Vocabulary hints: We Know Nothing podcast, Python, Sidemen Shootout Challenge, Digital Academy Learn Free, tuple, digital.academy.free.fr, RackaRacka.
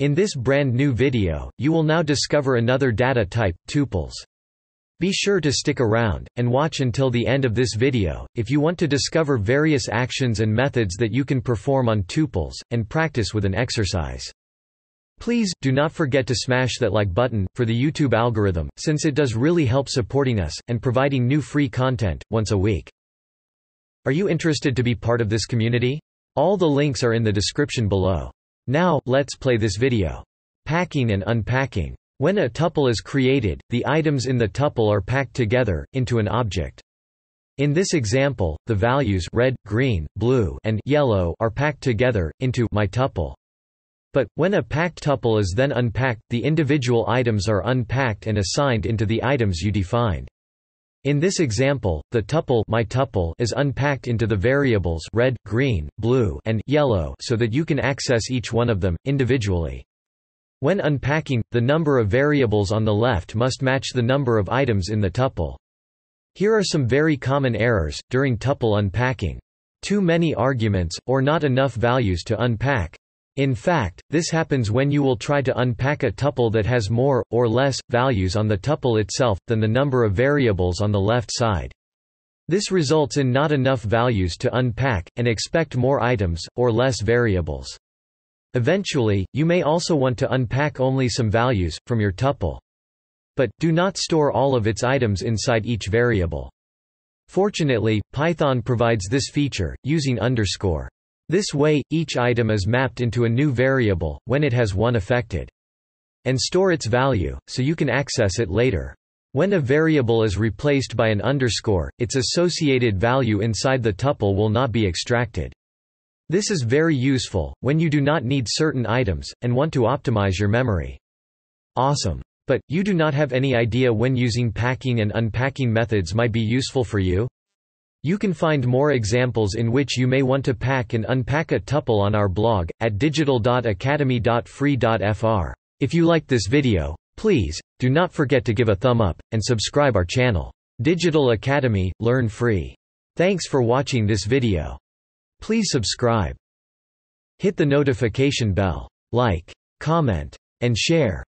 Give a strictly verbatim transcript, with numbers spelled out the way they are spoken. In this brand new video, you will now discover another data type, tuples. Be sure to stick around, and watch until the end of this video, if you want to discover various actions and methods that you can perform on tuples, and practice with an exercise. Please, do not forget to smash that like button, for the YouTube algorithm, since it does really help supporting us, and providing new free content, once a week. Are you interested to be part of this community? All the links are in the description below. Now, let's play this video. Packing and unpacking. When a tuple is created, the items in the tuple are packed together, into an object. In this example, the values red, green, blue, and yellow are packed together, into my tuple. But, when a packed tuple is then unpacked, the individual items are unpacked and assigned into the items you defined. In this example, the tuple, my tuple is unpacked into the variables red, green, blue, and yellow so that you can access each one of them, individually. When unpacking, the number of variables on the left must match the number of items in the tuple. Here are some very common errors, during tuple unpacking. Too many arguments, or not enough values to unpack. In fact, this happens when you will try to unpack a tuple that has more, or less, values on the tuple itself, than the number of variables on the left side. This results in not enough values to unpack, and expect more items, or less variables. Eventually, you may also want to unpack only some values, from your tuple. But, do not store all of its items inside each variable. Fortunately, Python provides this feature, using underscore. This way, each item is mapped into a new variable, when it has one affected. And store its value, so you can access it later. When a variable is replaced by an underscore, its associated value inside the tuple will not be extracted. This is very useful, when you do not need certain items, and want to optimize your memory. Awesome! But, you do not have any idea when using packing and unpacking methods might be useful for you? You can find more examples in which you may want to pack and unpack a tuple on our blog, at digital dot academy dot free dot f r. If you liked this video, please, do not forget to give a thumb up, and subscribe our channel. Digital Academy, Learn Free. Thanks for watching this video. Please subscribe. Hit the notification bell. Like, comment, and share.